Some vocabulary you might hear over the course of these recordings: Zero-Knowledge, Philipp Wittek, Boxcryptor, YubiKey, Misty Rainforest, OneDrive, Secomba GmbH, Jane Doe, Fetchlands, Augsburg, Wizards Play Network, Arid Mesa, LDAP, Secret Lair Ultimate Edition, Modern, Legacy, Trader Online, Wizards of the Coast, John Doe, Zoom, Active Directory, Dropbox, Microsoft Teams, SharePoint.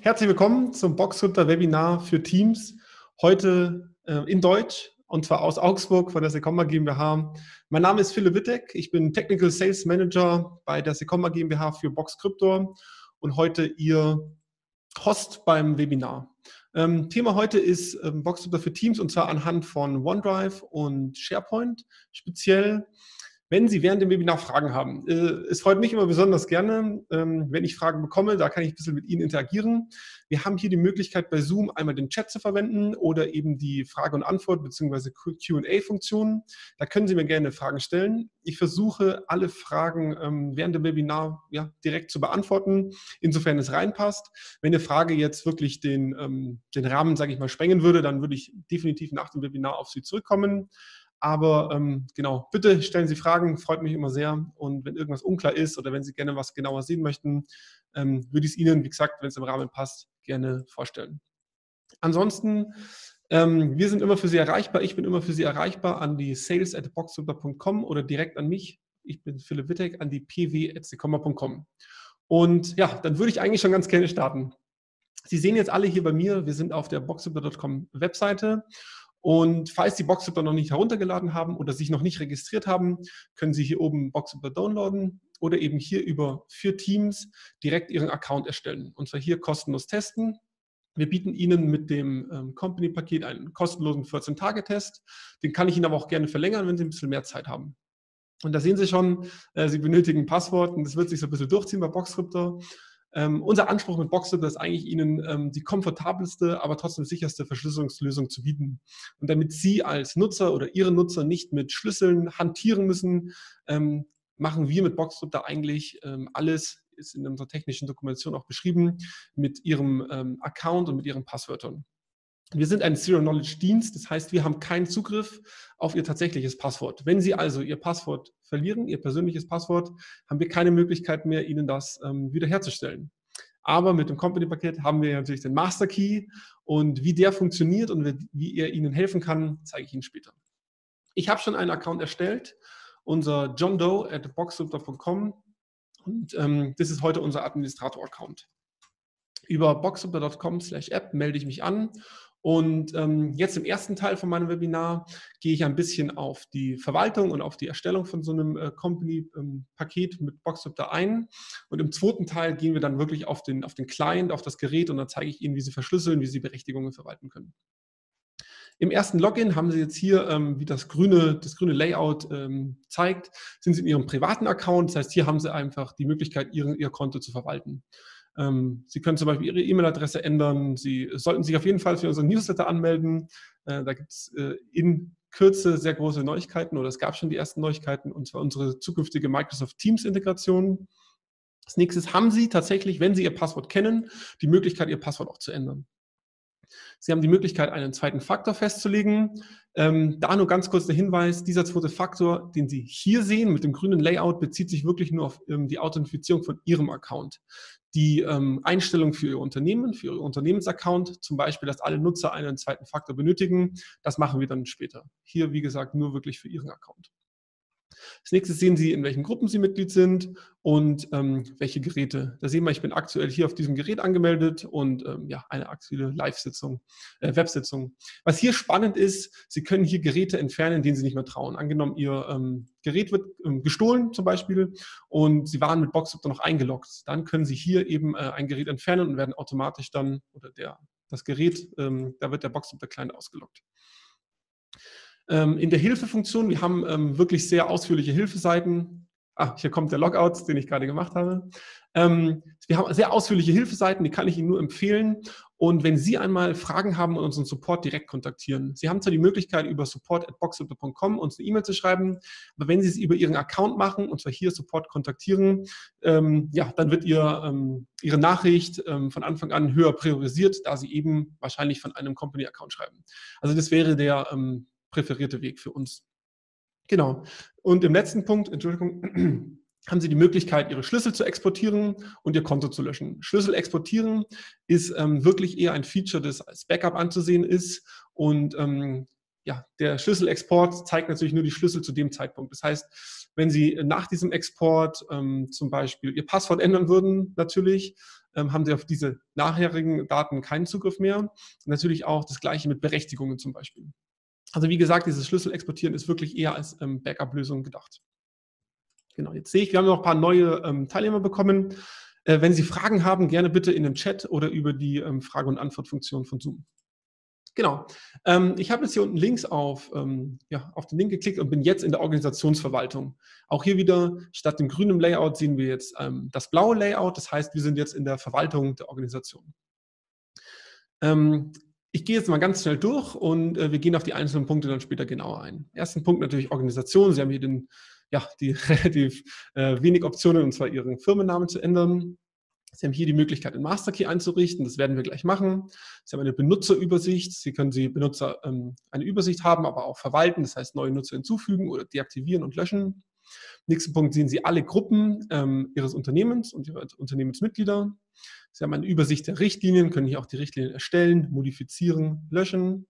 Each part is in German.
Herzlich willkommen zum Boxcryptor Webinar für Teams, heute in Deutsch und zwar aus Augsburg von der Secomba GmbH. Mein Name ist Philipp Wittek, ich bin Technical Sales Manager bei der Secomba GmbH für Boxcryptor und heute Ihr Host beim Webinar. Thema heute ist Boxcryptor für Teams und zwar anhand von OneDrive und SharePoint speziell. Wenn Sie während dem Webinar Fragen haben. Es freut mich immer besonders gerne, wenn ich Fragen bekomme, da kann ich ein bisschen mit Ihnen interagieren. Wir haben hier die Möglichkeit, bei Zoom einmal den Chat zu verwenden oder eben die Frage und Antwort bzw. Q&A-Funktion. Da können Sie mir gerne Fragen stellen. Ich versuche, alle Fragen während dem Webinar direkt zu beantworten, insofern es reinpasst. Wenn eine Frage jetzt wirklich den Rahmen, sage ich mal, sprengen würde, dann würde ich definitiv nach dem Webinar auf Sie zurückkommen. Aber genau, bitte stellen Sie Fragen, freut mich immer sehr. Und wenn irgendwas unklar ist oder wenn Sie gerne was genauer sehen möchten, würde ich es Ihnen, wie gesagt, wenn es im Rahmen passt, gerne vorstellen. Ansonsten, wir sind immer für Sie erreichbar. Ich bin immer für Sie erreichbar an die sales@boxcryptor.com oder direkt an mich. Ich bin Philipp Wittek an die pw@secomba.com. Und ja, dann würde ich eigentlich schon ganz gerne starten. Sie sehen jetzt alle hier bei mir, wir sind auf der boxcryptor.com Webseite. Und falls Sie Boxcryptor noch nicht heruntergeladen haben oder sich noch nicht registriert haben, können Sie hier oben Boxcryptor downloaden oder eben hier über für Teams direkt Ihren Account erstellen. Und zwar hier kostenlos testen. Wir bieten Ihnen mit dem Company-Paket einen kostenlosen 14-Tage-Test. Den kann ich Ihnen aber auch gerne verlängern, wenn Sie ein bisschen mehr Zeit haben. Und da sehen Sie schon, Sie benötigen ein Passwort und das wird sich so ein bisschen durchziehen bei Boxcryptor. Unser Anspruch mit Boxcryptor ist eigentlich, Ihnen die komfortabelste, aber trotzdem sicherste Verschlüsselungslösung zu bieten. Und damit Sie als Nutzer oder Ihre Nutzer nicht mit Schlüsseln hantieren müssen, machen wir mit Boxcryptor eigentlich alles, ist in unserer technischen Dokumentation auch beschrieben, mit Ihrem Account und mit Ihren Passwörtern. Wir sind ein Zero-Knowledge-Dienst, das heißt, wir haben keinen Zugriff auf Ihr tatsächliches Passwort. Wenn Sie also Ihr Passwort verlieren, Ihr persönliches Passwort, haben wir keine Möglichkeit mehr, Ihnen das wiederherzustellen. Aber mit dem Company-Paket haben wir natürlich den Master Key und wie der funktioniert und wie er Ihnen helfen kann, zeige ich Ihnen später. Ich habe schon einen Account erstellt, unser John Doe @boxcryptor.com und das ist heute unser Administrator-Account. Über boxcryptor.com/app melde ich mich an. Und jetzt im ersten Teil von meinem Webinar gehe ich ein bisschen auf die Verwaltung und auf die Erstellung von so einem Company-Paket mit Boxcryptor ein. Und im zweiten Teil gehen wir dann wirklich auf den Client, auf das Gerät und dann zeige ich Ihnen, wie Sie verschlüsseln, wie Sie Berechtigungen verwalten können. Im ersten Login haben Sie jetzt hier, wie das grüne Layout zeigt, sind Sie in Ihrem privaten Account. Das heißt, hier haben Sie einfach die Möglichkeit, Ihr Konto zu verwalten. Sie können zum Beispiel Ihre E-Mail-Adresse ändern. Sie sollten sich auf jeden Fall für unseren Newsletter anmelden. Da gibt es in Kürze sehr große Neuigkeiten oder es gab schon die ersten Neuigkeiten und zwar unsere zukünftige Microsoft Teams-Integration. Als nächstes haben Sie tatsächlich, wenn Sie Ihr Passwort kennen, die Möglichkeit, Ihr Passwort auch zu ändern. Sie haben die Möglichkeit, einen zweiten Faktor festzulegen. Da nur ganz kurz der Hinweis, dieser zweite Faktor, den Sie hier sehen mit dem grünen Layout, bezieht sich wirklich nur auf die Authentifizierung von Ihrem Account. Die Einstellung für Ihr Unternehmen, für Ihr Unternehmensaccount, zum Beispiel, dass alle Nutzer einen zweiten Faktor benötigen, das machen wir dann später. Hier, wie gesagt, nur wirklich für Ihren Account. Als nächstes sehen Sie, in welchen Gruppen Sie Mitglied sind und welche Geräte. Da sehen wir, ich bin aktuell hier auf diesem Gerät angemeldet und eine aktuelle Live-Sitzung, Websitzung. Was hier spannend ist, Sie können hier Geräte entfernen, denen Sie nicht mehr trauen. Angenommen, Ihr Gerät wird gestohlen zum Beispiel und Sie waren mit Boxcryptor noch eingeloggt. Dann können Sie hier eben ein Gerät entfernen und werden automatisch dann, oder das Gerät, da wird der Boxcryptor-Client ausgeloggt. In der Hilfefunktion, wir haben wirklich sehr ausführliche Hilfeseiten. Hier kommt der Logout, den ich gerade gemacht habe. Wir haben sehr ausführliche Hilfeseiten, die kann ich Ihnen nur empfehlen. Und wenn Sie einmal Fragen haben und unseren Support direkt kontaktieren, Sie haben zwar die Möglichkeit, über support@boxcryptor.com uns eine E-Mail zu schreiben, aber wenn Sie es über Ihren Account machen, und zwar hier Support kontaktieren, dann wird Ihre Nachricht von Anfang an höher priorisiert, da Sie eben wahrscheinlich von einem Company-Account schreiben. Also das wäre der präferierte Weg für uns. Genau. Und im letzten Punkt, Entschuldigung, haben Sie die Möglichkeit, Ihre Schlüssel zu exportieren und Ihr Konto zu löschen. Schlüssel exportieren ist wirklich eher ein Feature, das als Backup anzusehen ist und der Schlüsselexport zeigt natürlich nur die Schlüssel zu dem Zeitpunkt. Das heißt, wenn Sie nach diesem Export zum Beispiel Ihr Passwort ändern würden, natürlich, haben Sie auf diese nachherigen Daten keinen Zugriff mehr. Und natürlich auch das Gleiche mit Berechtigungen zum Beispiel. Also wie gesagt, dieses Schlüssel-Exportieren ist wirklich eher als Backup-Lösung gedacht. Genau, jetzt sehe ich, wir haben noch ein paar neue Teilnehmer bekommen. Wenn Sie Fragen haben, gerne bitte in den Chat oder über die Frage- und Antwortfunktion von Zoom. Genau, ich habe jetzt hier unten links auf den Link geklickt und bin jetzt in der Organisationsverwaltung. Auch hier wieder, statt dem grünen Layout sehen wir jetzt das blaue Layout. Das heißt, wir sind jetzt in der Verwaltung der Organisation. Ich gehe jetzt mal ganz schnell durch und wir gehen auf die einzelnen Punkte dann später genauer ein. Ersten Punkt natürlich Organisation. Sie haben hier den, die relativ wenig Optionen, und zwar Ihren Firmennamen zu ändern. Sie haben hier die Möglichkeit, einen Masterkey einzurichten. Das werden wir gleich machen. Sie haben eine Benutzerübersicht. Sie können eine Übersicht haben, aber auch verwalten. Das heißt, neue Nutzer hinzufügen oder deaktivieren und löschen. Nächsten Punkt sehen Sie alle Gruppen Ihres Unternehmens und Ihrer Unternehmensmitglieder. Sie haben eine Übersicht der Richtlinien, können hier auch die Richtlinien erstellen, modifizieren, löschen.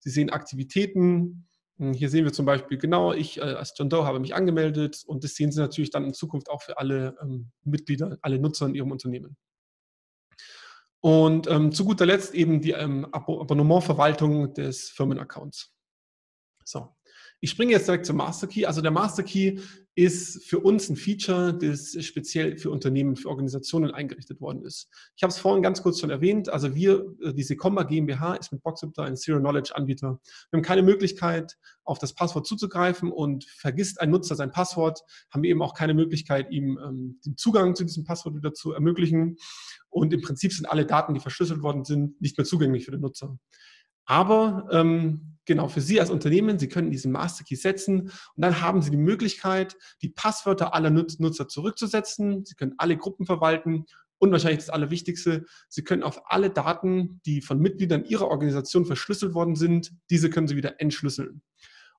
Sie sehen Aktivitäten. Hier sehen wir zum Beispiel, genau, ich als John Doe habe mich angemeldet, und das sehen Sie natürlich dann in Zukunft auch für alle Mitglieder, alle Nutzer in Ihrem Unternehmen. Und zu guter Letzt eben die Abonnementverwaltung des Firmenaccounts. So, ich springe jetzt direkt zum Master Key. Also der Master Key ist für uns ein Feature, das speziell für Unternehmen, für Organisationen eingerichtet worden ist. Ich habe es vorhin ganz kurz schon erwähnt. Also die Secomba GmbH ist mit Boxcryptor ein Zero-Knowledge-Anbieter. Wir haben keine Möglichkeit, auf das Passwort zuzugreifen, und vergisst ein Nutzer sein Passwort, haben wir eben auch keine Möglichkeit, ihm den Zugang zu diesem Passwort wieder zu ermöglichen. Und im Prinzip sind alle Daten, die verschlüsselt worden sind, nicht mehr zugänglich für den Nutzer. Aber genau, für Sie als Unternehmen, Sie können diesen Masterkey setzen, und dann haben Sie die Möglichkeit, die Passwörter aller Nutzer zurückzusetzen. Sie können alle Gruppen verwalten, und wahrscheinlich das Allerwichtigste, Sie können auf alle Daten, die von Mitgliedern Ihrer Organisation verschlüsselt worden sind, diese können Sie wieder entschlüsseln.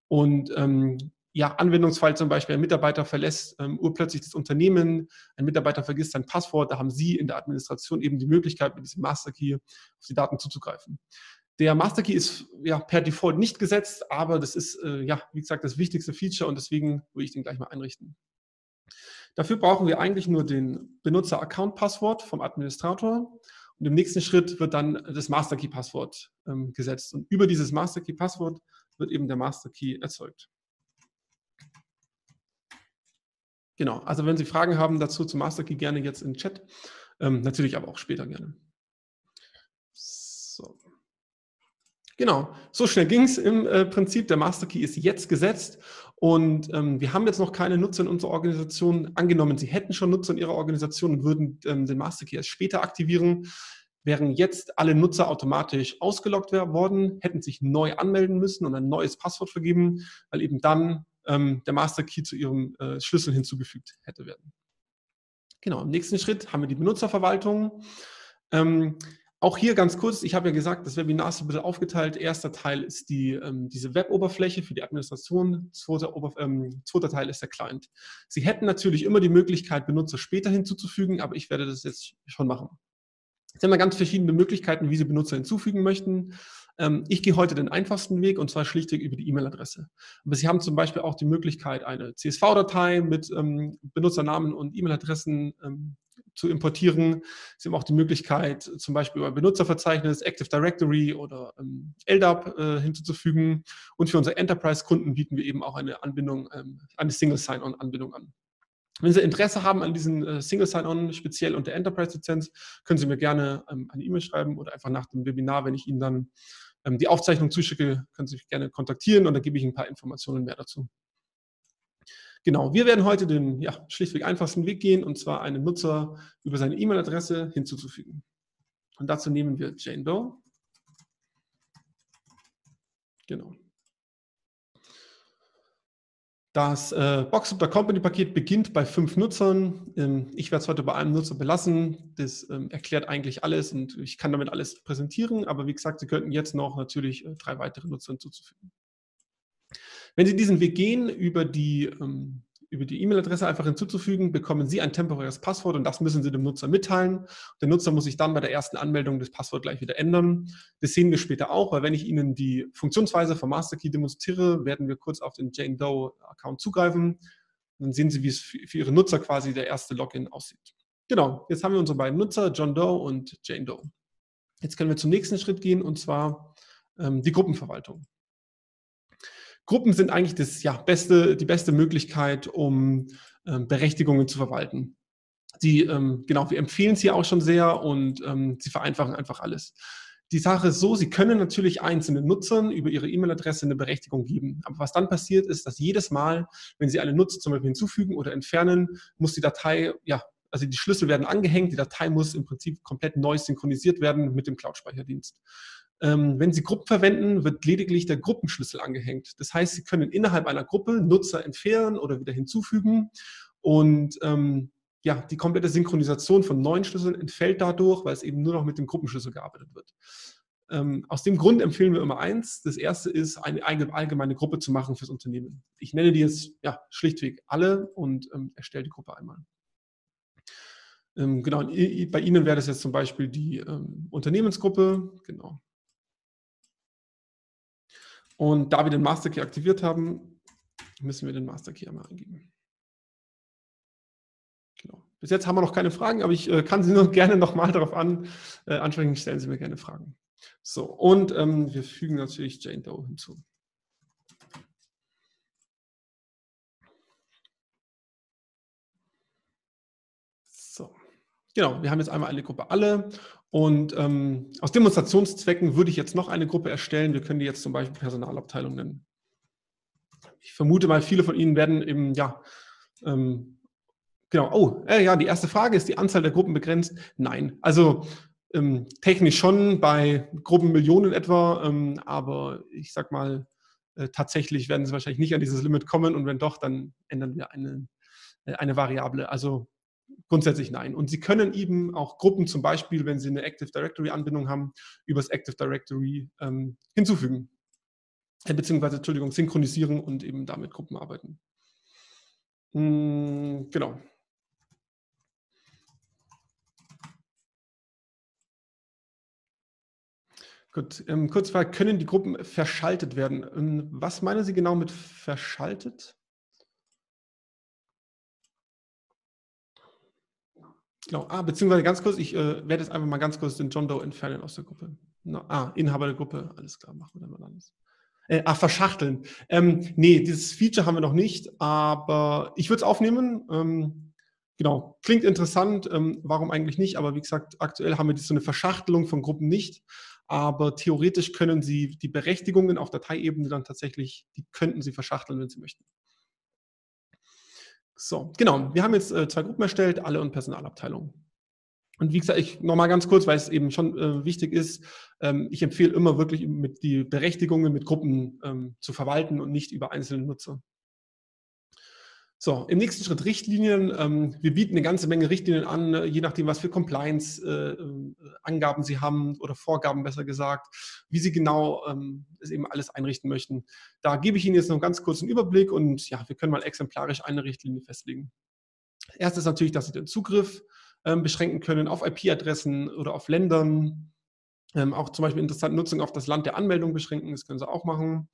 Und Anwendungsfall zum Beispiel, ein Mitarbeiter verlässt urplötzlich das Unternehmen, ein Mitarbeiter vergisst sein Passwort, da haben Sie in der Administration eben die Möglichkeit, mit diesem Masterkey auf die Daten zuzugreifen. Der Master Key ist per Default nicht gesetzt, aber das ist, wie gesagt, das wichtigste Feature, und deswegen will ich den gleich mal einrichten. Dafür brauchen wir eigentlich nur den Benutzer-Account-Passwort vom Administrator, und im nächsten Schritt wird dann das Master Key-Passwort gesetzt, und über dieses Master Key-Passwort wird eben der Master Key erzeugt. Genau, also wenn Sie Fragen haben dazu zum Master Key, gerne jetzt im Chat, natürlich aber auch später gerne. So. Genau, so schnell ging es im Prinzip. Der Master Key ist jetzt gesetzt, und wir haben jetzt noch keine Nutzer in unserer Organisation. Angenommen, Sie hätten schon Nutzer in Ihrer Organisation und würden den Master Key erst später aktivieren, wären jetzt alle Nutzer automatisch ausgeloggt worden, hätten sich neu anmelden müssen und ein neues Passwort vergeben, weil eben dann der Master Key zu Ihrem Schlüssel hinzugefügt hätte werden. Genau, im nächsten Schritt haben wir die Benutzerverwaltung. Auch hier ganz kurz, ich habe ja gesagt, das Webinar ist ein bisschen aufgeteilt. Erster Teil ist diese Web-Oberfläche für die Administration, zweiter Teil ist der Client. Sie hätten natürlich immer die Möglichkeit, Benutzer später hinzuzufügen, aber ich werde das jetzt schon machen. Sie haben da ganz verschiedene Möglichkeiten, wie Sie Benutzer hinzufügen möchten. Ich gehe heute den einfachsten Weg, und zwar schlichtweg über die E-Mail-Adresse. Aber Sie haben zum Beispiel auch die Möglichkeit, eine CSV-Datei mit Benutzernamen und E-Mail-Adressen zu importieren. Sie haben auch die Möglichkeit, zum Beispiel über Benutzerverzeichnis, Active Directory oder LDAP hinzuzufügen. Und für unsere Enterprise-Kunden bieten wir eben auch eine Anbindung, eine Single Sign-On-Anbindung an. Wenn Sie Interesse haben an diesen Single Sign-On, speziell unter Enterprise-Lizenz, können Sie mir gerne eine E-Mail schreiben oder einfach nach dem Webinar, wenn ich Ihnen dann die Aufzeichnung zuschicke, können Sie mich gerne kontaktieren, und dann gebe ich Ihnen ein paar Informationen mehr dazu. Genau, wir werden heute den schlichtweg einfachsten Weg gehen, und zwar einen Nutzer über seine E-Mail-Adresse hinzuzufügen. Und dazu nehmen wir Jane Doe. Genau. Das Boxcryptor Company-Paket beginnt bei 5 Nutzern. Ich werde es heute bei einem Nutzer belassen. Das erklärt eigentlich alles, und ich kann damit alles präsentieren. Aber wie gesagt, Sie könnten jetzt noch natürlich 3 weitere Nutzer hinzufügen. Wenn Sie diesen Weg gehen, über die E-Mail-Adresse einfach hinzuzufügen, bekommen Sie ein temporäres Passwort, und das müssen Sie dem Nutzer mitteilen. Der Nutzer muss sich dann bei der ersten Anmeldung das Passwort gleich wieder ändern. Das sehen wir später auch, weil wenn ich Ihnen die Funktionsweise vom Master Key demonstriere, werden wir kurz auf den Jane Doe Account zugreifen. Dann sehen Sie, wie es für Ihre Nutzer quasi der erste Login aussieht. Genau, jetzt haben wir unsere beiden Nutzer, John Doe und Jane Doe. Jetzt können wir zum nächsten Schritt gehen, und zwar die Gruppenverwaltung. Gruppen sind eigentlich das, die beste Möglichkeit, um Berechtigungen zu verwalten. Die, wir empfehlen sie auch schon sehr, und sie vereinfachen einfach alles. Die Sache ist so, Sie können natürlich einzelnen Nutzern über Ihre E-Mail-Adresse eine Berechtigung geben. Aber was dann passiert, ist, dass jedes Mal, wenn Sie einen Nutzer zum Beispiel hinzufügen oder entfernen, muss die Datei, also die Schlüssel werden angehängt, die Datei muss im Prinzip komplett neu synchronisiert werden mit dem Cloud-Speicherdienst. Wenn Sie Gruppen verwenden, wird lediglich der Gruppenschlüssel angehängt. Das heißt, Sie können innerhalb einer Gruppe Nutzer entfernen oder wieder hinzufügen, und die komplette Synchronisation von neuen Schlüsseln entfällt dadurch, weil es eben nur noch mit dem Gruppenschlüssel gearbeitet wird. Aus dem Grund empfehlen wir immer eins. Das erste ist, eine allgemeine Gruppe zu machen fürs Unternehmen. Ich nenne die jetzt schlichtweg alle und erstelle die Gruppe einmal. Bei Ihnen wäre das jetzt zum Beispiel die Unternehmensgruppe. Genau. Und da wir den Master Key aktiviert haben, müssen wir den Master Key einmal eingeben. Genau. Bis jetzt haben wir noch keine Fragen, aber ich kann Sie nur gerne nochmal darauf ansprechen. Stellen Sie mir gerne Fragen. So, und wir fügen natürlich Jane Doe hinzu. So, genau, wir haben jetzt einmal eine Gruppe alle, und aus Demonstrationszwecken würde ich jetzt noch eine Gruppe erstellen. Wir können die jetzt zum Beispiel Personalabteilung nennen. Ich vermute mal, viele von Ihnen werden eben, die erste Frage ist die Anzahl der Gruppen begrenzt. Nein, also technisch schon bei Gruppenmillionen etwa, aber ich sag mal, tatsächlich werden Sie wahrscheinlich nicht an dieses Limit kommen, und wenn doch, dann ändern wir eine Variable. Also grundsätzlich nein. Und Sie können eben auch Gruppen zum Beispiel, wenn Sie eine Active Directory Anbindung haben, über das Active Directory hinzufügen, beziehungsweise, Entschuldigung, synchronisieren und eben damit Gruppen arbeiten. Genau. Gut, Kurzfrage, können die Gruppen verschaltet werden? Was meinen Sie genau mit verschaltet? Genau, beziehungsweise ganz kurz, ich werde jetzt einfach mal ganz kurz den John Doe entfernen aus der Gruppe. Inhaber der Gruppe, alles klar, machen wir dann mal anders. Verschachteln. Nee, dieses Feature haben wir noch nicht, aber ich würde es aufnehmen. Genau, klingt interessant, warum eigentlich nicht, aber wie gesagt, aktuell haben wir so eine Verschachtelung von Gruppen nicht. Aber theoretisch können Sie die Berechtigungen auf Dateiebene dann tatsächlich, die könnten Sie verschachteln, wenn Sie möchten. So, genau. Wir haben jetzt zwei Gruppen erstellt, alle und Personalabteilung. Und wie gesagt, ich nochmal ganz kurz, weil es eben schon wichtig ist, ich empfehle immer wirklich die Berechtigungen mit Gruppen zu verwalten und nicht über einzelne Nutzer. So, im nächsten Schritt Richtlinien. Wir bieten eine ganze Menge Richtlinien an, je nachdem, was für Compliance-Angaben Sie haben oder Vorgaben besser gesagt, wie Sie genau es eben alles einrichten möchten. Da gebe ich Ihnen jetzt noch ganz kurz einen Überblick, und wir können mal exemplarisch eine Richtlinie festlegen. Erstes natürlich, dass Sie den Zugriff beschränken können auf IP-Adressen oder auf Ländern. Auch zum Beispiel interessante Nutzung auf das Land der Anmeldung beschränken, das können Sie auch machen.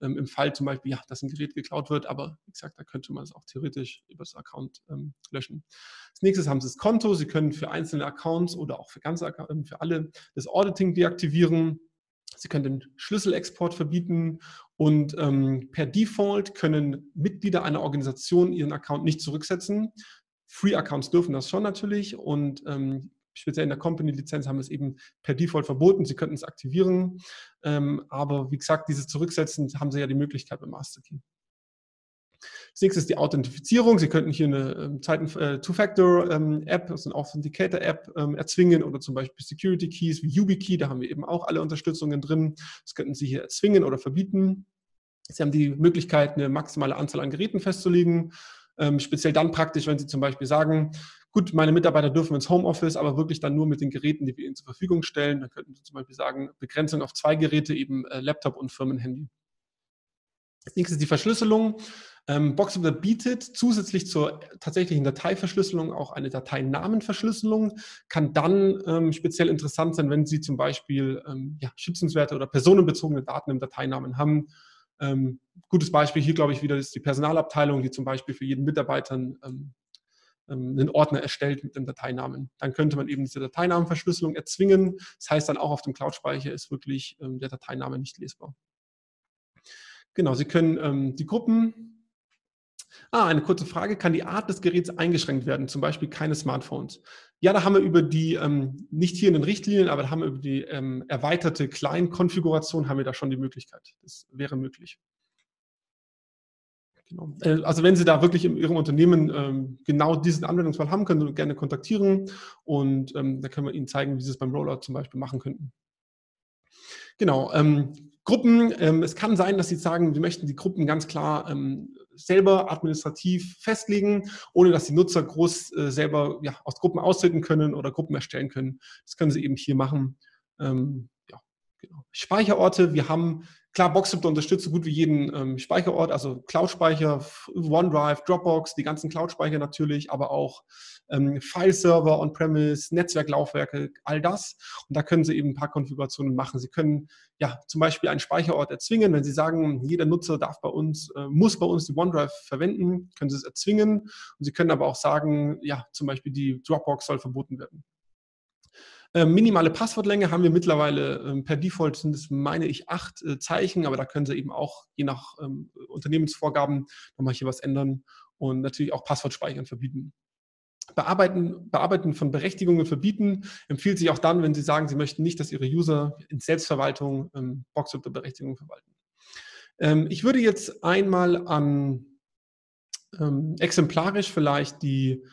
Im Fall zum Beispiel, dass ein Gerät geklaut wird, aber wie gesagt, da könnte man es auch theoretisch über das Account löschen. Als nächstes haben Sie das Konto. Sie können für einzelne Accounts oder auch für ganze Accounts, für alle, das Auditing deaktivieren. Sie können den Schlüsselexport verbieten, und per Default können Mitglieder einer Organisation ihren Account nicht zurücksetzen. Free-Accounts dürfen das schon natürlich, und speziell in der Company-Lizenz haben wir es eben per Default verboten. Sie könnten es aktivieren, aber wie gesagt, dieses Zurücksetzen haben Sie ja die Möglichkeit beim Master Key. Das nächste ist die Authentifizierung. Sie könnten hier eine Two-Factor-App, also eine Authenticator-App erzwingen, oder zum Beispiel Security-Keys wie YubiKey, da haben wir eben auch alle Unterstützungen drin. Das könnten Sie hier erzwingen oder verbieten. Sie haben die Möglichkeit, eine maximale Anzahl an Geräten festzulegen. Speziell dann praktisch, wenn Sie zum Beispiel sagen, gut, meine Mitarbeiter dürfen ins Homeoffice, aber wirklich dann nur mit den Geräten, die wir ihnen zur Verfügung stellen. Dann könnten Sie zum Beispiel sagen, Begrenzung auf 2 Geräte, eben Laptop und Firmenhandy. Das nächste ist die Verschlüsselung. Boxcryptor bietet zusätzlich zur tatsächlichen Dateiverschlüsselung auch eine Dateinamenverschlüsselung. Kann dann speziell interessant sein, wenn Sie zum Beispiel schützenswerte oder personenbezogene Daten im Dateinamen haben. Gutes Beispiel hier, glaube ich, wieder ist die Personalabteilung, die zum Beispiel für jeden Mitarbeiter einen Ordner erstellt mit dem Dateinamen. Dann könnte man eben diese Dateinamenverschlüsselung erzwingen. Das heißt dann auch, auf dem Cloud-Speicher ist wirklich der Dateiname nicht lesbar. Genau, Sie können die Gruppen. Eine kurze Frage. Kann die Art des Geräts eingeschränkt werden? Zum Beispiel keine Smartphones? Ja, da haben wir über die, nicht hier in den Richtlinien, aber da haben wir über die erweiterte Client-Konfiguration haben wir da schon die Möglichkeit. Das wäre möglich. Genau. Also wenn Sie da wirklich in Ihrem Unternehmen genau diesen Anwendungsfall haben, können Sie gerne kontaktieren und da können wir Ihnen zeigen, wie Sie es beim Rollout zum Beispiel machen könnten. Genau. Gruppen, es kann sein, dass Sie sagen, wir möchten die Gruppen ganz klar selber administrativ festlegen, ohne dass die Nutzer groß selber aus Gruppen austreten können oder Gruppen erstellen können. Das können Sie eben hier machen. Genau. Speicherorte, wir haben, klar, Boxcryptor unterstützt so gut wie jeden Speicherort, also Cloud-Speicher, OneDrive, Dropbox, die ganzen Cloud-Speicher natürlich, aber auch File-Server, On-Premise, Netzwerklaufwerke, all das. Und da können Sie eben ein paar Konfigurationen machen. Sie können zum Beispiel einen Speicherort erzwingen, wenn Sie sagen, jeder Nutzer darf bei uns, muss bei uns die OneDrive verwenden, können Sie es erzwingen. Und Sie können aber auch sagen, zum Beispiel die Dropbox soll verboten werden. Minimale Passwortlänge haben wir mittlerweile, per Default sind es, meine ich, 8 Zeichen, aber da können Sie eben auch je nach Unternehmensvorgaben nochmal hier was ändern und natürlich auch Passwortspeichern verbieten. Bearbeiten von Berechtigungen verbieten empfiehlt sich auch dann, wenn Sie sagen, Sie möchten nicht, dass Ihre User in Selbstverwaltung Boxcryptor-Berechtigungen verwalten. Ich würde jetzt einmal an exemplarisch vielleicht die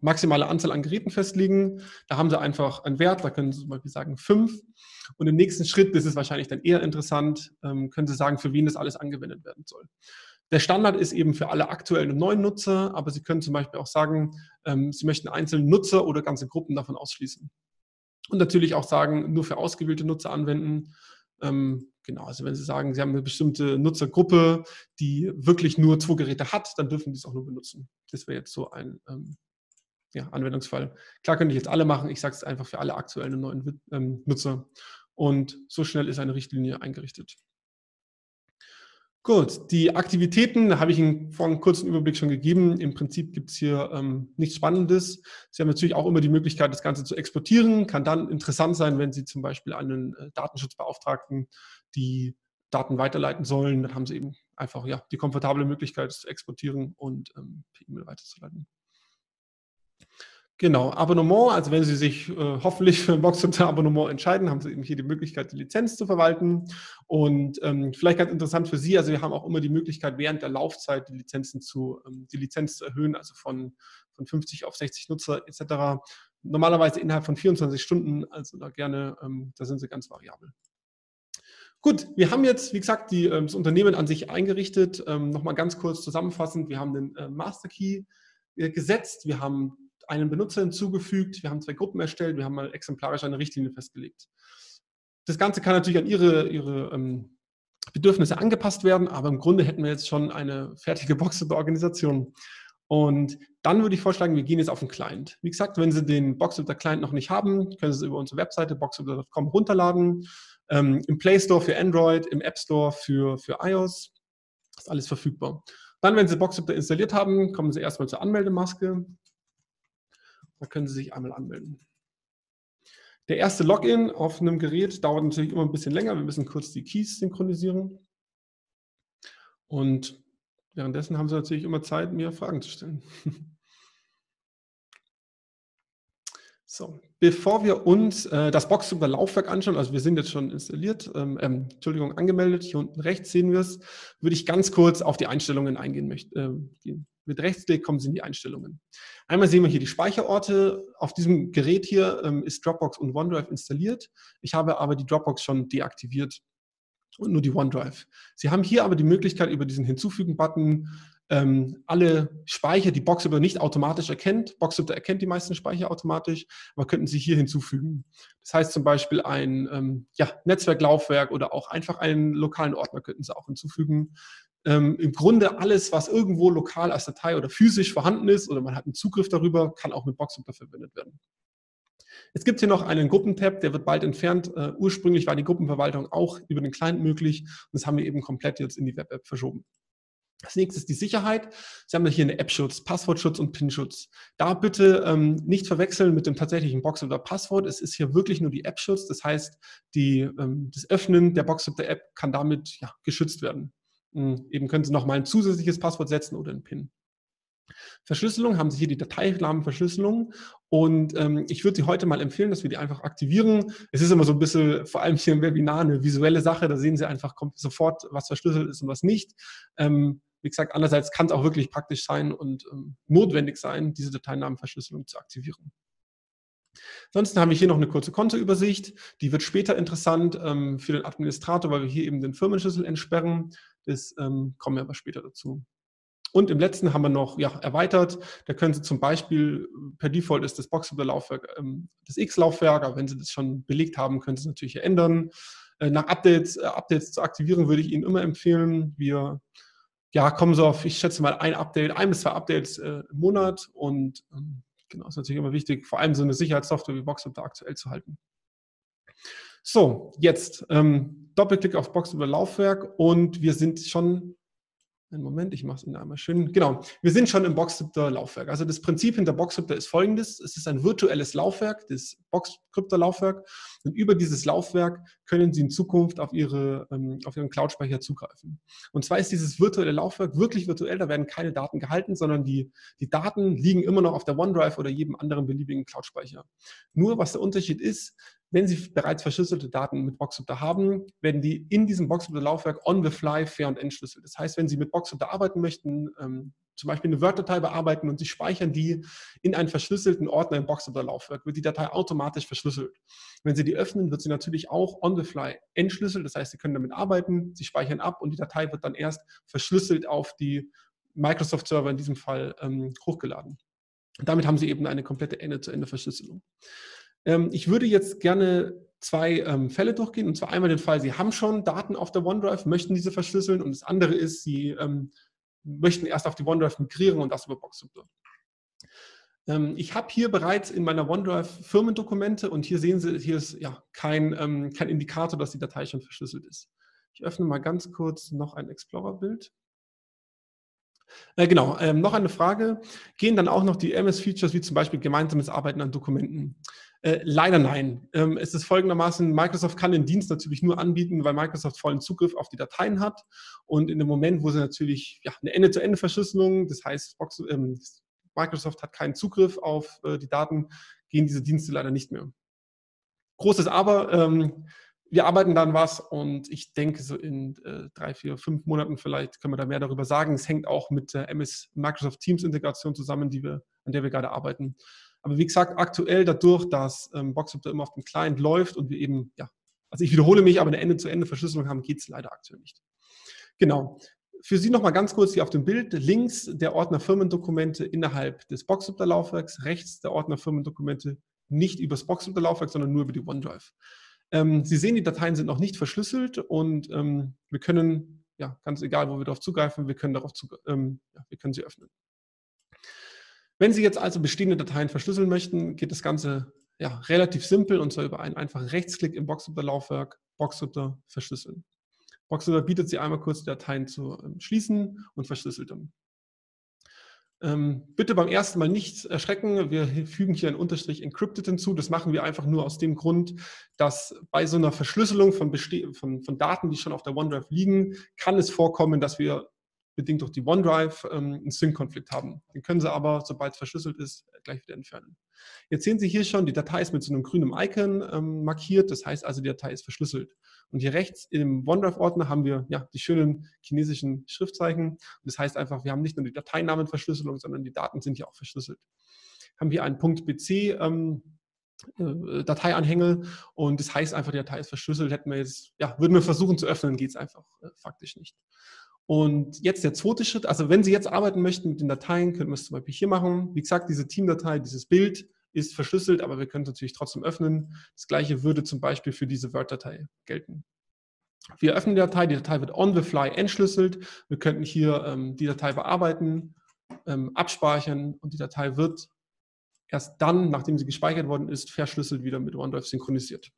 maximale Anzahl an Geräten festlegen. Da haben Sie einfach einen Wert, da können Sie zum Beispiel sagen 5. Und im nächsten Schritt, das ist wahrscheinlich dann eher interessant, können Sie sagen, für wen das alles angewendet werden soll. Der Standard ist eben für alle aktuellen und neuen Nutzer, aber Sie können zum Beispiel auch sagen, Sie möchten einzelne Nutzer oder ganze Gruppen davon ausschließen. Und natürlich auch sagen, nur für ausgewählte Nutzer anwenden. Genau, also wenn Sie sagen, Sie haben eine bestimmte Nutzergruppe, die wirklich nur 2 Geräte hat, dann dürfen Sie es auch nur benutzen. Das wäre jetzt so ein Anwendungsfall. Klar könnte ich jetzt alle machen, ich sage es einfach für alle aktuellen und neuen Nutzer. Und so schnell ist eine Richtlinie eingerichtet. Gut, die Aktivitäten, da habe ich Ihnen vor einem kurzen Überblick schon gegeben. Im Prinzip gibt es hier nichts Spannendes. Sie haben natürlich auch immer die Möglichkeit, das Ganze zu exportieren. Kann dann interessant sein, wenn Sie zum Beispiel einen Datenschutzbeauftragten die Daten weiterleiten sollen. Dann haben Sie eben einfach die komfortable Möglichkeit, es zu exportieren und per E-Mail weiterzuleiten. Genau, Abonnement, also wenn Sie sich hoffentlich für ein Boxcryptor-Abonnement entscheiden, haben Sie eben hier die Möglichkeit, die Lizenz zu verwalten. Und vielleicht ganz interessant für Sie, also wir haben auch immer die Möglichkeit, während der Laufzeit die Lizenzen die Lizenz zu erhöhen, also von 50 auf 60 Nutzer etc. Normalerweise innerhalb von 24 Stunden, also da gerne, da sind Sie ganz variabel. Gut, wir haben jetzt, wie gesagt, das Unternehmen an sich eingerichtet. Nochmal ganz kurz zusammenfassend, wir haben den Masterkey gesetzt, wir haben einen Benutzer hinzugefügt, wir haben 2 Gruppen erstellt, wir haben mal exemplarisch eine Richtlinie festgelegt. Das Ganze kann natürlich an Ihre Bedürfnisse angepasst werden, aber im Grunde hätten wir jetzt schon eine fertige Boxcryptor-Organisation. Und dann würde ich vorschlagen, wir gehen jetzt auf den Client. Wie gesagt, wenn Sie den Boxcryptor-Client noch nicht haben, können Sie es über unsere Webseite boxcryptor.com runterladen, im Play Store für Android, im App Store für iOS, ist alles verfügbar. Dann, wenn Sie Boxcryptor installiert haben, kommen Sie erstmal zur Anmeldemaske. Da können Sie sich einmal anmelden. Der erste Login auf einem Gerät dauert natürlich immer ein bisschen länger. Wir müssen kurz die Keys synchronisieren. Und währenddessen haben Sie natürlich immer Zeit, mir Fragen zu stellen. So, bevor wir uns das Boxcryptor-Laufwerk anschauen, also wir sind jetzt schon installiert, Entschuldigung, angemeldet, hier unten rechts sehen wir es, würde ich ganz kurz auf die Einstellungen eingehen gehen. Mit Rechtsklick kommen Sie in die Einstellungen. Einmal sehen wir hier die Speicherorte. Auf diesem Gerät hier ist Dropbox und OneDrive installiert. Ich habe aber die Dropbox schon deaktiviert und nur die OneDrive. Sie haben hier aber die Möglichkeit, über diesen Hinzufügen-Button alle Speicher, die Boxcryptor nicht automatisch erkennt. Boxcryptor erkennt die meisten Speicher automatisch, aber könnten Sie hier hinzufügen. Das heißt zum Beispiel ein Netzwerklaufwerk oder auch einfach einen lokalen Ordner könnten Sie auch hinzufügen. Im Grunde alles, was irgendwo lokal als Datei oder physisch vorhanden ist oder man hat einen Zugriff darüber, kann auch mit Boxcryptor verwendet werden. Es gibt hier noch einen Gruppentab, der wird bald entfernt. Ursprünglich war die Gruppenverwaltung auch über den Client möglich und das haben wir eben komplett jetzt in die Web-App verschoben. Das nächste ist die Sicherheit. Sie haben hier einen App-Schutz, Passwortschutz und PIN-Schutz. Da bitte nicht verwechseln mit dem tatsächlichen Boxcryptor-Passwort. Es ist hier wirklich nur die App-Schutz. Das heißt, das Öffnen der Boxcryptor-App kann damit geschützt werden. Eben können Sie nochmal ein zusätzliches Passwort setzen oder einen PIN. Verschlüsselung, haben Sie hier die Dateinamen-Verschlüsselung und ich würde Sie heute mal empfehlen, dass wir die einfach aktivieren. Es ist immer so ein bisschen, vor allem hier im Webinar, eine visuelle Sache, da sehen Sie einfach sofort, was verschlüsselt ist und was nicht. Wie gesagt, andererseits kann es auch wirklich praktisch sein und notwendig sein, diese Dateinamen-Verschlüsselung zu aktivieren. Ansonsten habe ich hier noch eine kurze Kontoübersicht, die wird später interessant für den Administrator, weil wir hier eben den Firmenschlüssel entsperren. Das kommen wir aber später dazu. Und im letzten haben wir noch erweitert, da können Sie zum Beispiel, per Default ist das Boxcryptor-Laufwerk das X-Laufwerk, aber wenn Sie das schon belegt haben, können Sie es natürlich hier ändern. Nach Updates zu aktivieren würde ich Ihnen immer empfehlen. Wir kommen so auf, ich schätze mal, ein bis zwei Updates im Monat und genau, ist natürlich immer wichtig, vor allem so eine Sicherheitssoftware wie Boxcryptor aktuell zu halten. So, jetzt Doppelklick auf Boxcryptor-Laufwerk und wir sind schon... Einen Moment, ich mache es Ihnen einmal schön. Genau, wir sind schon im Boxcryptor-Laufwerk. Also das Prinzip hinter Boxcryptor ist folgendes. Es ist ein virtuelles Laufwerk, das Boxcryptor-Laufwerk. Und über dieses Laufwerk können Sie in Zukunft auf Ihren Cloud-Speicher zugreifen. Und zwar ist dieses virtuelle Laufwerk wirklich virtuell. Da werden keine Daten gehalten, sondern die Daten liegen immer noch auf der OneDrive oder jedem anderen beliebigen Cloud-Speicher. Nur, was der Unterschied ist, wenn Sie bereits verschlüsselte Daten mit Boxcryptor haben, werden die in diesem Boxcryptor-Laufwerk on the fly fair und entschlüsselt. Das heißt, wenn Sie mit Boxcryptor arbeiten möchten, zum Beispiel eine Word-Datei bearbeiten und Sie speichern die in einen verschlüsselten Ordner im Boxcryptor-Laufwerk, wird die Datei automatisch verschlüsselt. Wenn Sie die öffnen, wird sie natürlich auch on the fly entschlüsselt. Das heißt, Sie können damit arbeiten, Sie speichern ab und die Datei wird dann erst verschlüsselt auf die Microsoft-Server in diesem Fall hochgeladen. Und damit haben Sie eben eine komplette Ende-zu-Ende-Verschlüsselung. Ich würde jetzt gerne zwei Fälle durchgehen, und zwar einmal den Fall, Sie haben schon Daten auf der OneDrive, möchten diese verschlüsseln, und das andere ist, Sie möchten erst auf die OneDrive migrieren und das über Boxcryptor. Ich habe hier bereits in meiner OneDrive Firmendokumente und hier sehen Sie, hier ist kein Indikator, dass die Datei schon verschlüsselt ist. Ich öffne mal ganz kurz noch ein Explorer-Bild. Genau, noch eine Frage. Gehen dann auch noch die MS-Features wie zum Beispiel gemeinsames Arbeiten an Dokumenten? Leider nein. Es ist folgendermaßen, Microsoft kann den Dienst natürlich nur anbieten, weil Microsoft vollen Zugriff auf die Dateien hat. Und in dem Moment, wo sie natürlich eine Ende-zu-Ende-Verschlüsselung, das heißt Microsoft hat keinen Zugriff auf die Daten, gehen diese Dienste leider nicht mehr. Großes Aber, wir arbeiten dann was und ich denke, so in 3, 4, 5 Monaten vielleicht können wir da mehr darüber sagen. Es hängt auch mit der Microsoft Teams Integration zusammen, an der wir gerade arbeiten. Aber wie gesagt, aktuell dadurch, dass Boxcryptor immer auf dem Client läuft und wir eben, also ich wiederhole mich, aber eine Ende-zu-Ende-Verschlüsselung haben, geht es leider aktuell nicht. Genau. Für Sie nochmal ganz kurz hier auf dem Bild. Links der Ordner Firmendokumente innerhalb des Boxcryptor-Laufwerks, rechts der Ordner Firmendokumente nicht über das Boxcryptor-Laufwerk, sondern nur über die OneDrive. Sie sehen, die Dateien sind noch nicht verschlüsselt und wir können, ganz egal, wo wir darauf zugreifen, wir können sie öffnen. Wenn Sie jetzt also bestehende Dateien verschlüsseln möchten, geht das Ganze relativ simpel, und zwar über einen einfachen Rechtsklick im Boxcryptor-Laufwerk, Boxcryptor verschlüsseln. Boxcryptor bietet Sie einmal kurz, die Dateien zu schließen und verschlüsselt dann. Bitte beim ersten Mal nicht erschrecken, wir fügen hier einen Unterstrich encrypted hinzu. Das machen wir einfach nur aus dem Grund, dass bei so einer Verschlüsselung von Daten, die schon auf der OneDrive liegen, kann es vorkommen, dass wir bedingt durch die OneDrive einen Sync-Konflikt haben. Den können Sie aber, sobald es verschlüsselt ist, gleich wieder entfernen. Jetzt sehen Sie hier schon, die Datei ist mit so einem grünen Icon markiert, das heißt also, die Datei ist verschlüsselt. Und hier rechts im OneDrive-Ordner haben wir die schönen chinesischen Schriftzeichen. Und das heißt einfach, wir haben nicht nur die Dateinamenverschlüsselung, sondern die Daten sind hier auch verschlüsselt. Haben wir einen .bc Dateianhänge und das heißt einfach, die Datei ist verschlüsselt. Hätten wir jetzt, würden wir versuchen zu öffnen, geht es einfach faktisch nicht. Und jetzt der zweite Schritt, also wenn Sie jetzt arbeiten möchten mit den Dateien, können wir es zum Beispiel hier machen. Wie gesagt, diese Teamdatei, dieses Bild ist verschlüsselt, aber wir können es natürlich trotzdem öffnen. Das gleiche würde zum Beispiel für diese Word-Datei gelten. Wir öffnen die Datei wird on the fly entschlüsselt. Wir könnten hier die Datei bearbeiten, abspeichern und die Datei wird erst dann, nachdem sie gespeichert worden ist, verschlüsselt wieder mit OneDrive synchronisiert.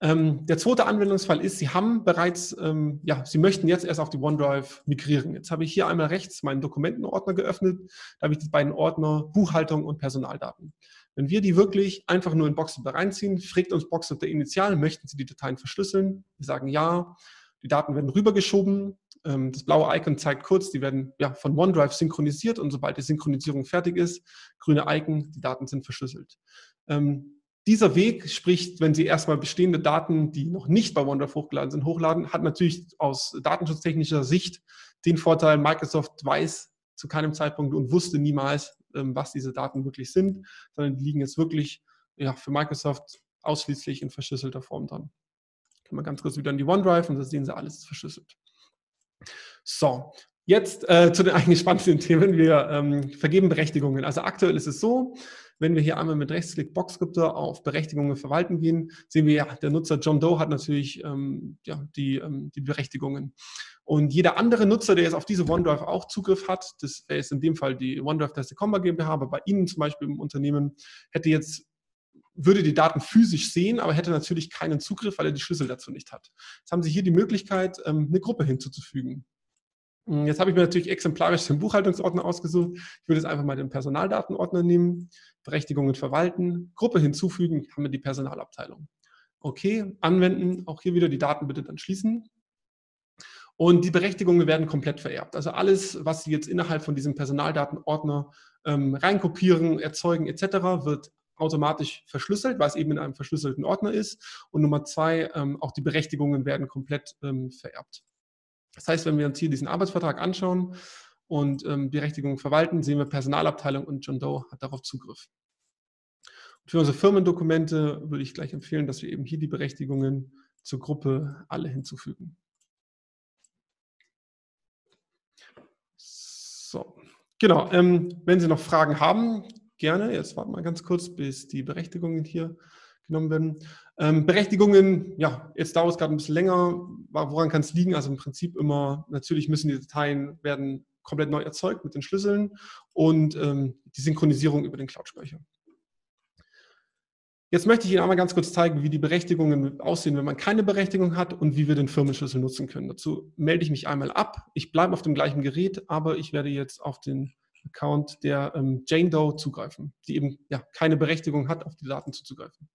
Der zweite Anwendungsfall ist, Sie haben bereits, Sie möchten jetzt erst auf die OneDrive migrieren. Jetzt habe ich hier einmal rechts meinen Dokumentenordner geöffnet. Da habe ich die beiden Ordner Buchhaltung und Personaldaten. Wenn wir die wirklich einfach nur in Boxcryptor reinziehen, fragt uns Boxcryptor initial, möchten Sie die Dateien verschlüsseln? Wir sagen ja, die Daten werden rübergeschoben. Das blaue Icon zeigt kurz, die werden von OneDrive synchronisiert und sobald die Synchronisierung fertig ist, grüne Icon, die Daten sind verschlüsselt. Dieser Weg, sprich, wenn Sie erstmal bestehende Daten, die noch nicht bei OneDrive hochgeladen sind, hochladen, hat natürlich aus datenschutztechnischer Sicht den Vorteil, Microsoft weiß zu keinem Zeitpunkt und wusste niemals, was diese Daten wirklich sind, sondern die liegen jetzt wirklich für Microsoft ausschließlich in verschlüsselter Form dran. Gehen wir ganz kurz wieder in die OneDrive und da sehen Sie, alles ist verschlüsselt. So. Jetzt zu den eigentlich spannenden Themen. Wir vergeben Berechtigungen. Also aktuell ist es so, wenn wir hier einmal mit Rechtsklick Boxcryptor auf Berechtigungen verwalten gehen, sehen wir der Nutzer John Doe hat natürlich die Berechtigungen. Und jeder andere Nutzer, der jetzt auf diese OneDrive auch Zugriff hat, das ist in dem Fall die OneDrive der Secomba GmbH, aber bei Ihnen zum Beispiel im Unternehmen, hätte jetzt würde die Daten physisch sehen, aber hätte natürlich keinen Zugriff, weil er die Schlüssel dazu nicht hat. Jetzt haben Sie hier die Möglichkeit, eine Gruppe hinzuzufügen. Jetzt habe ich mir natürlich exemplarisch den Buchhaltungsordner ausgesucht. Ich würde jetzt einfach mal den Personaldatenordner nehmen, Berechtigungen verwalten, Gruppe hinzufügen, haben wir die Personalabteilung. Okay, anwenden, auch hier wieder die Daten bitte dann schließen. Und die Berechtigungen werden komplett vererbt. Also alles, was Sie jetzt innerhalb von diesem Personaldatenordner reinkopieren, erzeugen etc., wird automatisch verschlüsselt, weil es eben in einem verschlüsselten Ordner ist. Und Nummer 2, auch die Berechtigungen werden komplett vererbt. Das heißt, wenn wir uns hier diesen Arbeitsvertrag anschauen und Berechtigungen verwalten, sehen wir Personalabteilung und John Doe hat darauf Zugriff. Und für unsere Firmendokumente würde ich gleich empfehlen, dass wir eben hier die Berechtigungen zur Gruppe alle hinzufügen. So, genau. Wenn Sie noch Fragen haben, gerne. Jetzt warten wir ganz kurz, bis die Berechtigungen hier genommen werden. Berechtigungen, jetzt dauert es gerade ein bisschen länger. Woran kann es liegen? Also im Prinzip immer, natürlich müssen die Dateien werden komplett neu erzeugt mit den Schlüsseln und die Synchronisierung über den Cloud-Speicher. Jetzt möchte ich Ihnen einmal ganz kurz zeigen, wie die Berechtigungen aussehen, wenn man keine Berechtigung hat und wie wir den Firmenschlüssel nutzen können. Dazu melde ich mich einmal ab. Ich bleibe auf dem gleichen Gerät, aber ich werde jetzt auf den Account der Jane Doe zugreifen, die eben keine Berechtigung hat, auf die Daten zuzugreifen.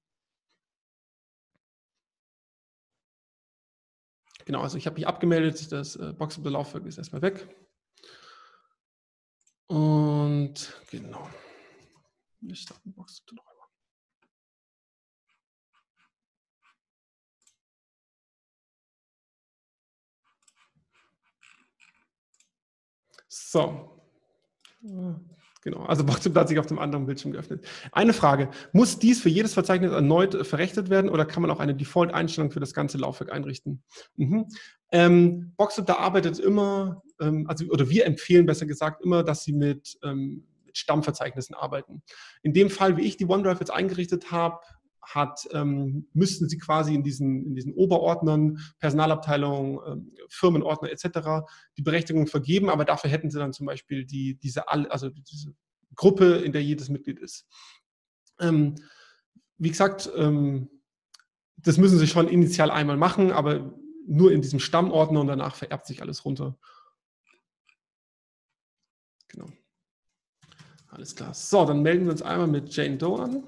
Genau, also ich habe mich abgemeldet, das Boxcryptor-Laufwerk ist erstmal weg. Und genau, wir starten Boxcryptor noch einmal. So, genau, also Boxcryptor hat sich auf dem anderen Bildschirm geöffnet. Eine Frage, muss dies für jedes Verzeichnis erneut verrechnet werden oder kann man auch eine Default-Einstellung für das ganze Laufwerk einrichten? Boxcryptor arbeitet immer, oder wir empfehlen besser gesagt immer, dass Sie mit Stammverzeichnissen arbeiten. In dem Fall, wie ich die OneDrive jetzt eingerichtet habe, müssten Sie quasi in diesen Oberordnern, Personalabteilung, Firmenordner etc. die Berechtigung vergeben, aber dafür hätten Sie dann zum Beispiel diese Gruppe, in der jedes Mitglied ist. Wie gesagt, das müssen Sie schon initial einmal machen, aber nur in diesem Stammordner und danach vererbt sich alles runter. Genau. Alles klar. So, dann melden wir uns einmal mit Jane Doe an.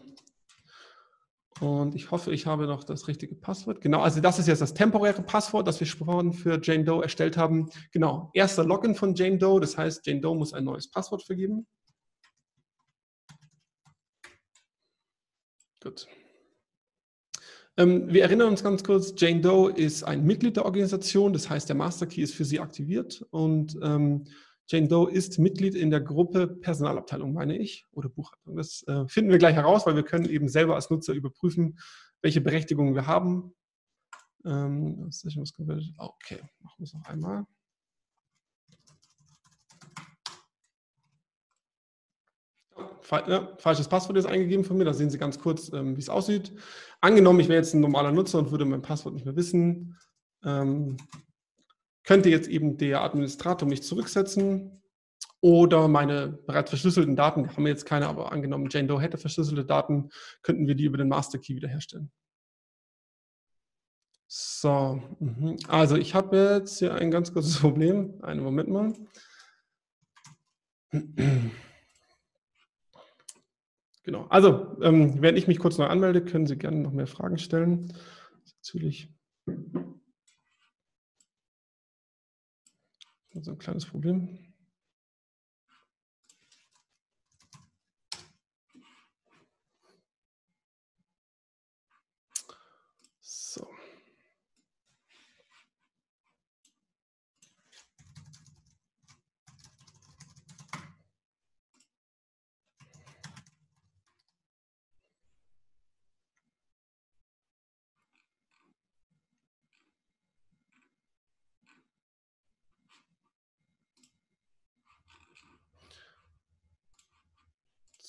Und ich hoffe, ich habe noch das richtige Passwort. Genau, also das ist jetzt das temporäre Passwort, das wir vorhin für Jane Doe erstellt haben. Genau, erster Login von Jane Doe, das heißt, Jane Doe muss ein neues Passwort vergeben. Gut. Wir erinnern uns ganz kurz, Jane Doe ist ein Mitglied der Organisation, das heißt, der Master Key ist für sie aktiviert und Jane Doe ist Mitglied in der Gruppe Personalabteilung, meine ich, oder Buchhaltung. Das finden wir gleich heraus, weil wir können eben selber als Nutzer überprüfen, welche Berechtigungen wir haben. Okay, machen wir es noch einmal. Falsches Passwort ist eingegeben von mir, da sehen Sie ganz kurz, wie es aussieht. Angenommen, ich wäre jetzt ein normaler Nutzer und würde mein Passwort nicht mehr wissen. Könnte jetzt eben der Administrator mich zurücksetzen oder meine bereits verschlüsselten Daten, da haben wir jetzt keine, aber angenommen Jane Doe hätte verschlüsselte Daten, könnten wir die über den Master Key wiederherstellen. So, also ich habe jetzt hier ein ganz großes Problem. Einen Moment mal. Genau, also während ich mich kurz noch anmelde, können Sie gerne noch mehr Fragen stellen. Natürlich. So ein kleines Problem. So.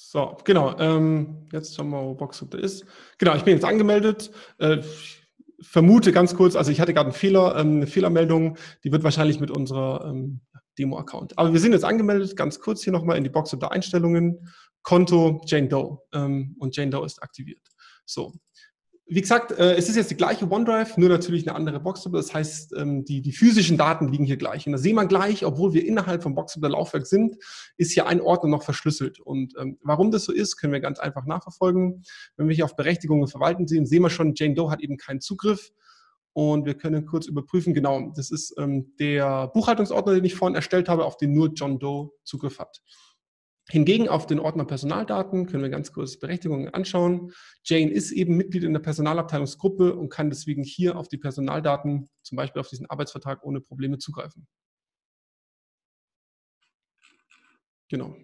So, genau, jetzt schauen wir mal, wo Boxcryptor ist. Genau, ich bin jetzt angemeldet. Vermute ganz kurz, also ich hatte gerade einen Fehler, eine Fehlermeldung, die wird wahrscheinlich mit unserer Demo-Account. Aber wir sind jetzt angemeldet, ganz kurz hier nochmal in die Boxcryptor Einstellungen, Konto Jane Doe und Jane Doe ist aktiviert. So. Wie gesagt, es ist jetzt die gleiche OneDrive, nur natürlich eine andere Boxcryptor. Das heißt, die physischen Daten liegen hier gleich. Und da sehen wir gleich, obwohl wir innerhalb vom Boxcryptor-Laufwerk sind, ist hier ein Ordner noch verschlüsselt. Und warum das so ist, können wir ganz einfach nachverfolgen. Wenn wir hier auf Berechtigungen verwalten sehen wir schon, Jane Doe hat eben keinen Zugriff. Und wir können kurz überprüfen, genau, das ist der Buchhaltungsordner, den ich vorhin erstellt habe, auf den nur John Doe Zugriff hat. Hingegen auf den Ordner Personaldaten können wir ganz kurz Berechtigungen anschauen. Jane ist eben Mitglied in der Personalabteilungsgruppe und kann deswegen hier auf die Personaldaten, zum Beispiel auf diesen Arbeitsvertrag, ohne Probleme zugreifen. Genau.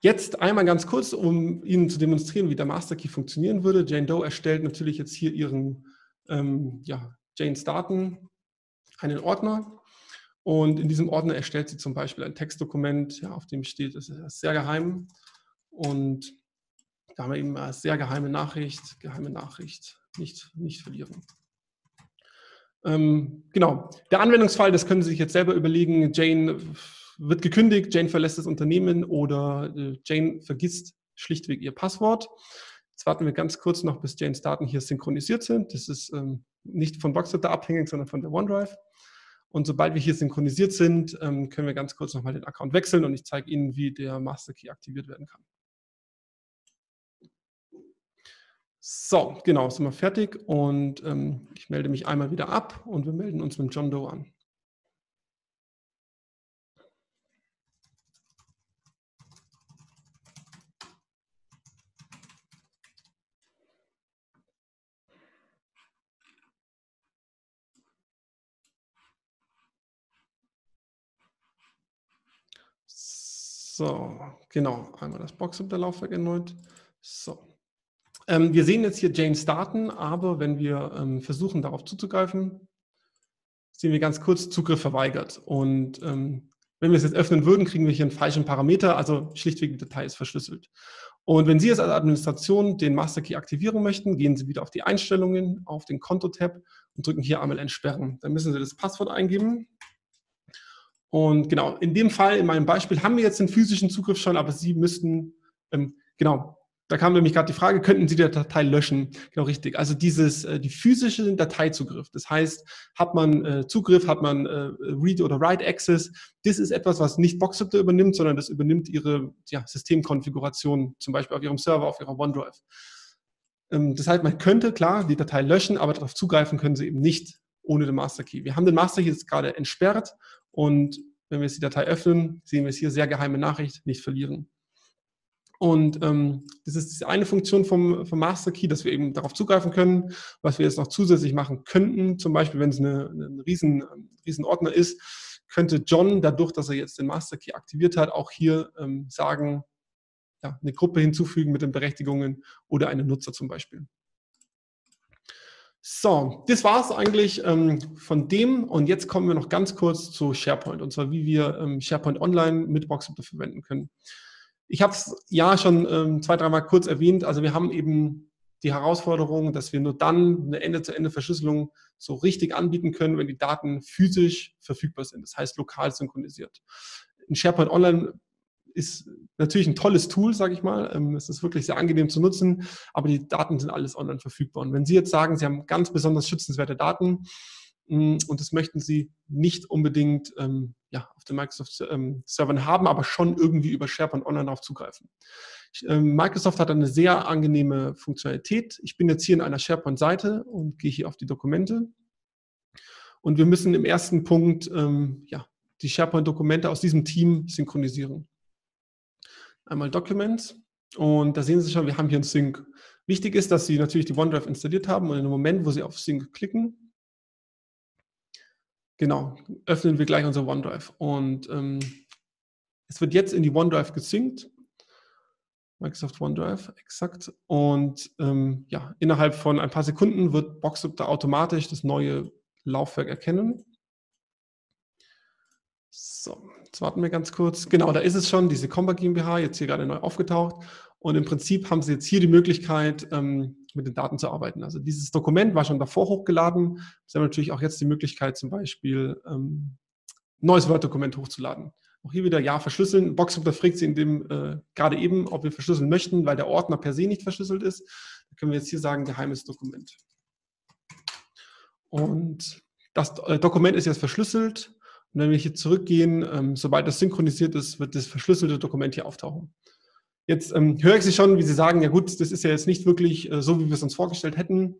Jetzt einmal ganz kurz, um Ihnen zu demonstrieren, wie der Master Key funktionieren würde. Jane Doe erstellt natürlich jetzt hier ihren, Janes Daten, einen Ordner. Und in diesem Ordner erstellt sie zum Beispiel ein Textdokument, ja, auf dem steht, es ist sehr geheim. Und da haben wir eben eine sehr geheime Nachricht, nicht verlieren. Genau, der Anwendungsfall, das können Sie sich jetzt selber überlegen. Jane wird gekündigt, Jane verlässt das Unternehmen oder Jane vergisst schlichtweg ihr Passwort. Jetzt warten wir ganz kurz noch, bis Janes Daten hier synchronisiert sind. Das ist nicht von Boxcryptor abhängig, sondern von der OneDrive. Und sobald wir hier synchronisiert sind, können wir ganz kurz nochmal den Account wechseln und ich zeige Ihnen, wie der Master Key aktiviert werden kann. So, genau, sind wir fertig und ich melde mich einmal wieder ab und wir melden uns mit John Doe an. So, genau, einmal das Boxcryptor-Laufwerk erneut. So. Wir sehen jetzt hier Janes Daten, aber wenn wir versuchen, darauf zuzugreifen, sehen wir ganz kurz Zugriff verweigert. Und wenn wir es jetzt öffnen würden, kriegen wir hier einen falschen Parameter, also schlichtweg die Datei ist verschlüsselt. Und wenn Sie jetzt als Administration den Master Key aktivieren möchten, gehen Sie wieder auf die Einstellungen, auf den Konto-Tab und drücken hier einmal Entsperren. Dann müssen Sie das Passwort eingeben. Und genau, in dem Fall, in meinem Beispiel, haben wir jetzt den physischen Zugriff schon, aber Sie müssten, genau, da kam nämlich gerade die Frage, könnten Sie die Datei löschen? Genau, richtig. Also die physische Dateizugriff, das heißt, hat man Zugriff, hat man Read- oder Write-Access, das ist etwas, was nicht Boxcryptor übernimmt, sondern das übernimmt Ihre Systemkonfiguration, zum Beispiel auf Ihrem Server, auf Ihrer OneDrive. Das heißt, man könnte, klar, die Datei löschen, aber darauf zugreifen können Sie eben nicht ohne den Master Key. Wir haben den Master Key jetzt gerade entsperrt. Und wenn wir jetzt die Datei öffnen, sehen wir es hier, sehr geheime Nachricht, nicht verlieren. Und das ist diese eine Funktion vom Master Key, dass wir eben darauf zugreifen können. Was wir jetzt noch zusätzlich machen könnten, zum Beispiel, wenn es ein riesen Ordner ist, könnte John, dadurch, dass er jetzt den Master Key aktiviert hat, auch hier sagen, ja, eine Gruppe hinzufügen mit den Berechtigungen oder einen Nutzer zum Beispiel. So, das war es eigentlich von dem und jetzt kommen wir noch ganz kurz zu SharePoint und zwar wie wir SharePoint Online mit Boxcryptor verwenden können. Ich habe es ja schon zwei, dreimal kurz erwähnt, also wir haben eben die Herausforderung, dass wir nur dann eine Ende-zu-Ende-Verschlüsselung so richtig anbieten können, wenn die Daten physisch verfügbar sind, das heißt lokal synchronisiert. In SharePoint Online ist natürlich ein tolles Tool, sage ich mal. Es ist wirklich sehr angenehm zu nutzen, aber die Daten sind alles online verfügbar. Und wenn Sie jetzt sagen, Sie haben ganz besonders schützenswerte Daten und das möchten Sie nicht unbedingt auf den Microsoft-Servern haben, aber schon irgendwie über SharePoint online darauf zugreifen. Microsoft hat eine sehr angenehme Funktionalität. Ich bin jetzt hier in einer SharePoint-Seite und gehe hier auf die Dokumente. Und wir müssen im ersten Punkt die SharePoint-Dokumente aus diesem Team synchronisieren. Einmal Documents und da sehen Sie schon, wir haben hier ein Sync. Wichtig ist, dass Sie natürlich die OneDrive installiert haben und in dem Moment, wo Sie auf Sync klicken, genau, öffnen wir gleich unser OneDrive. Und es wird jetzt in die OneDrive gesynkt. Microsoft OneDrive, exakt. Und innerhalb von ein paar Sekunden wird Boxcryptor automatisch das neue Laufwerk erkennen. So, jetzt warten wir ganz kurz. Genau, da ist es schon, die Secomba GmbH, jetzt hier gerade neu aufgetaucht. Und im Prinzip haben Sie jetzt hier die Möglichkeit, mit den Daten zu arbeiten. Also dieses Dokument war schon davor hochgeladen. Sie haben natürlich auch jetzt die Möglichkeit, zum Beispiel ein neues Word-Dokument hochzuladen. Auch hier wieder, ja, verschlüsseln. Boxcryptor fragt Sie in dem gerade eben, ob wir verschlüsseln möchten, weil der Ordner per se nicht verschlüsselt ist. Da können wir jetzt hier sagen, geheimes Dokument. Und das Dokument ist jetzt verschlüsselt. Und wenn wir hier zurückgehen, sobald das synchronisiert ist, wird das verschlüsselte Dokument hier auftauchen. Jetzt höre ich Sie schon, wie Sie sagen, ja gut, das ist ja jetzt nicht wirklich so, wie wir es uns vorgestellt hätten.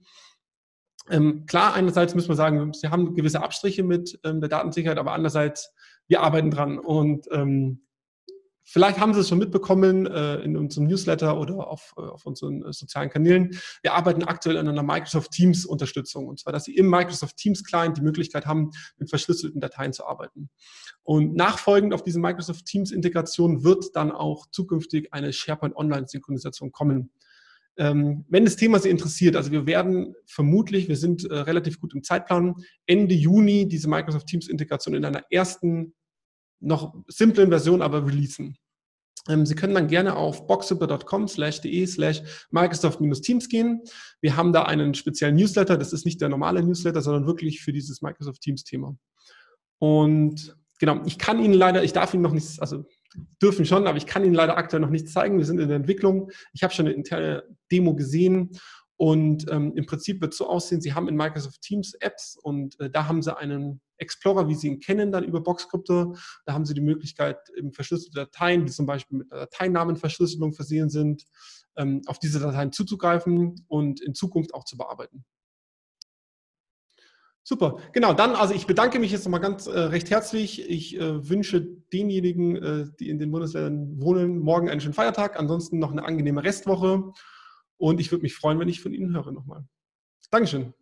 Klar, einerseits müssen wir sagen, Sie haben gewisse Abstriche mit der Datensicherheit, aber andererseits, wir arbeiten dran. Und vielleicht haben Sie es schon mitbekommen in unserem Newsletter oder auf unseren sozialen Kanälen. Wir arbeiten aktuell an einer Microsoft Teams Unterstützung. Und zwar, dass Sie im Microsoft Teams Client die Möglichkeit haben, mit verschlüsselten Dateien zu arbeiten. Und nachfolgend auf diese Microsoft Teams Integration wird dann auch zukünftig eine SharePoint Online Synchronisation kommen. Wenn das Thema Sie interessiert, also wir werden vermutlich, wir sind relativ gut im Zeitplan, Ende Juni diese Microsoft Teams Integration in einer ersten noch simplen Version aber releasen. Sie können dann gerne auf boxcryptor.com/de/Microsoft-Teams gehen. Wir haben da einen speziellen Newsletter, das ist nicht der normale Newsletter, sondern wirklich für dieses Microsoft Teams Thema. Und genau, ich kann Ihnen leider, ich darf Ihnen noch nichts, also dürfen schon, aber ich kann Ihnen leider aktuell noch nichts zeigen. Wir sind in der Entwicklung. Ich habe schon eine interne Demo gesehen und im Prinzip wird es so aussehen, Sie haben in Microsoft Teams Apps und da haben Sie einen Explorer, wie Sie ihn kennen, dann über Boxcryptor. Da haben Sie die Möglichkeit, eben verschlüsselte Dateien, die zum Beispiel mit einer Dateinamenverschlüsselung versehen sind, auf diese Dateien zuzugreifen und in Zukunft auch zu bearbeiten. Super, genau, dann, also ich bedanke mich jetzt nochmal ganz recht herzlich. Ich wünsche denjenigen, die in den Bundesländern wohnen, morgen einen schönen Feiertag, ansonsten noch eine angenehme Restwoche und ich würde mich freuen, wenn ich von Ihnen höre nochmal. Dankeschön.